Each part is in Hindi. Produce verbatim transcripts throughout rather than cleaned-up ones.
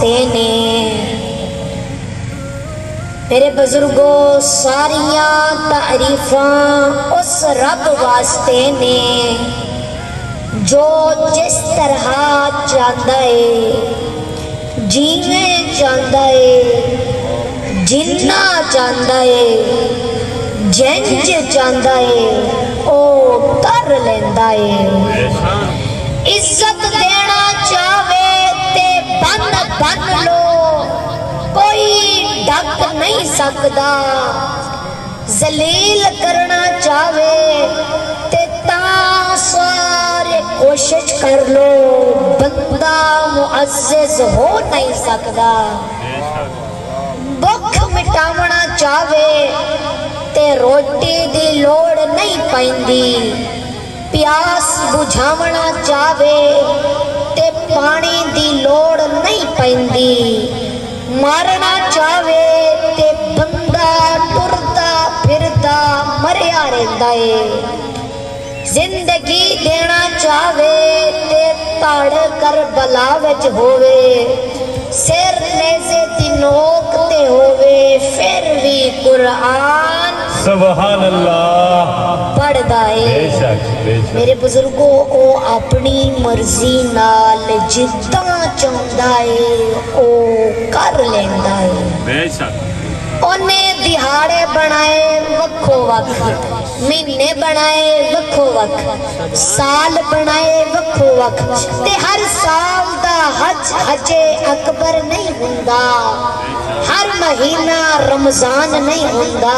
तेने मेरे बुजुर्गो सारिया तारीफा उस रब वास्ते ने जो जिस तरह चाहता है, जीवें चाहता है, जिन्ना चाहता है, जंज चाहता है, ओ कर लेंदा है। इज्जत देना चाहे ते बन बन लो, कोई डक नहीं सकता। जलील करना चाहे ते सारे कोशिश कर लो, बंदा मुअज़्ज़िज़ हो नहीं सकता। भुख मिटावना चाहे ते रोटी दी लोड़ नहीं पैंदी, प्यास बुझावना चाहे ते पानी दी लोड़ नहीं पैंदी। मारना चाहे ते बंदा टुरदा फिरदा मरिया रहंदा है। जिंदगी देना चाहे ते ताड़ कर बला विच होवे, सिर नेज़े दी नोक ते होवे, फिर भी कुरान सुभान अल्लाह पढ़दा है। मेरे बुजुर्गों ओ अपनी मर्जी नाल जिद्दा चाहदा है ओ कर लेंदा है। बेशक ओने दिहाड़े बनाए वक्खो वक्ख, महीने बनाए वक्खो वक्ख, साल बनाए वक्खो वक्ख, ते हर साल दा हज हजे अकबर नहीं हुंदा, हर महीना रमजान नहीं हुंदा,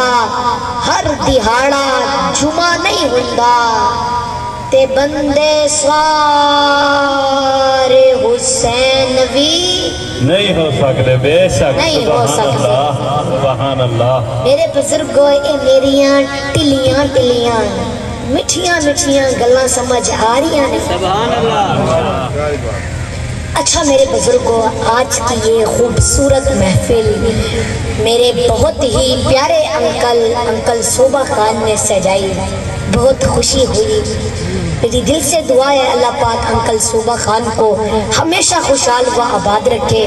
हर दिहाड़ा जुमा नहीं हुंदा। ते बंदे सारे हुसैन भी नहीं हो सकते। बेशक नहीं हो सकते। मेरे बुजुर्गो ये मेरिया टिलियां टिलियां मिठिया मिठिया गल्लां समझ आ रही ने। सुभान अल्लाह। अच्छा मेरे बुजुर्गो, आज की ये खूबसूरत महफिल मेरे बहुत ही प्यारे अंकल अंकल शोबा खान ने सजाई। बहुत खुशी हुई। मेरी दिल से दुआ है अल्लाह पाक अंकल शोबा खान को हमेशा खुशहाल व आबाद रखे,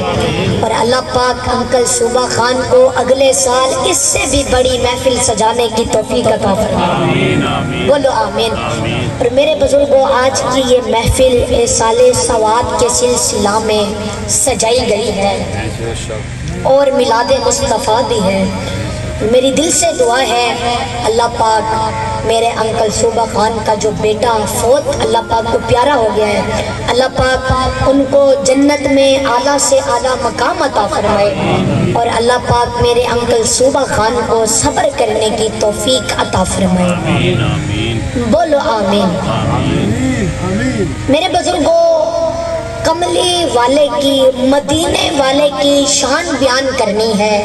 और अल्लाह पाक अंकल शोबा खान को अगले साल इससे भी बड़ी महफिल सजाने की तौफीक अता फरमाए। बोलो आमीन। और मेरे बुजुर्गों, आज की ये महफिल साले सवाब के सिलसिला में सजाई गई है और मिलादे मुस्तफ़ा दी है। मेरी दिल से दुआ है अल्लाह पाक मेरे अंकल शोबा खान का जो बेटा फौत अल्लाह पाक को प्यारा हो गया है, अल्लाह पाक उनको जन्नत में आला से आला मकाम अता फरमाए, और अल्लाह पाक मेरे अंकल शोबा खान को सब्र करने की तौफीक अता फरमाए। बोलो आमीन। मेरे बुजुर्गो, कमली वाले की मदीने वाले की शान बयान करनी है।